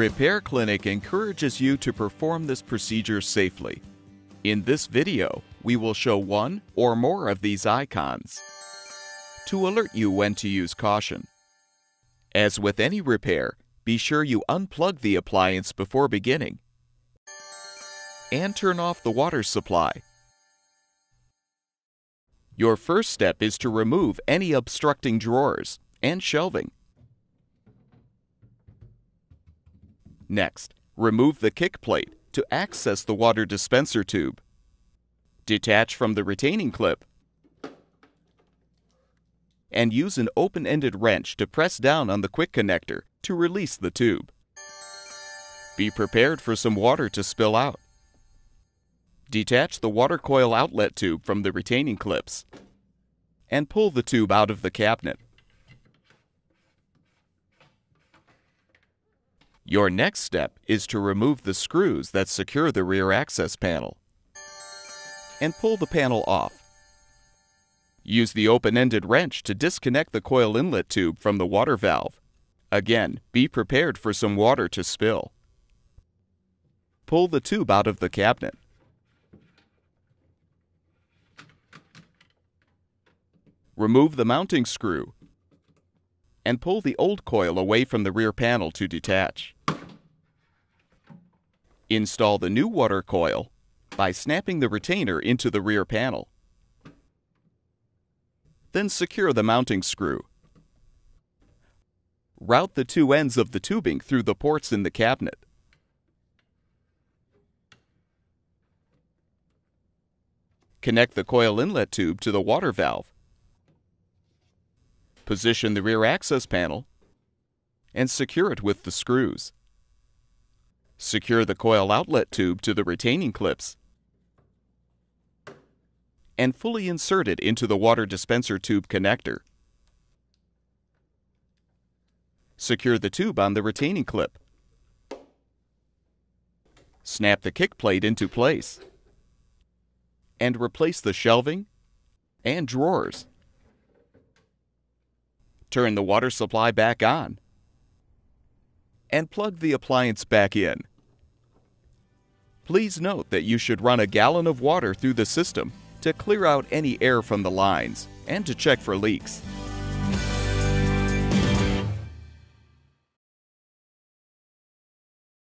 Repair Clinic encourages you to perform this procedure safely. In this video, we will show one or more of these icons to alert you when to use caution. As with any repair, be sure you unplug the appliance before beginning and turn off the water supply. Your first step is to remove any obstructing drawers and shelving. Next, remove the kick plate to access the water dispenser tube. Detach from the retaining clip and use an open-ended wrench to press down on the quick connector to release the tube. Be prepared for some water to spill out. Detach the water coil outlet tube from the retaining clips and pull the tube out of the cabinet. Your next step is to remove the screws that secure the rear access panel and pull the panel off. Use the open-ended wrench to disconnect the coil inlet tube from the water valve. Again, be prepared for some water to spill. Pull the tube out of the cabinet. Remove the mounting screw and pull the old coil away from the rear panel to detach. Install the new water coil by snapping the retainer into the rear panel. Then secure the mounting screw. Route the two ends of the tubing through the ports in the cabinet. Connect the coil inlet tube to the water valve. Position the rear access panel and secure it with the screws. Secure the coil outlet tube to the retaining clips and fully insert it into the water dispenser tube connector. Secure the tube on the retaining clip. Snap the kick plate into place and replace the shelving and drawers. Turn the water supply back on and plug the appliance back in. Please note that you should run a gallon of water through the system to clear out any air from the lines and to check for leaks.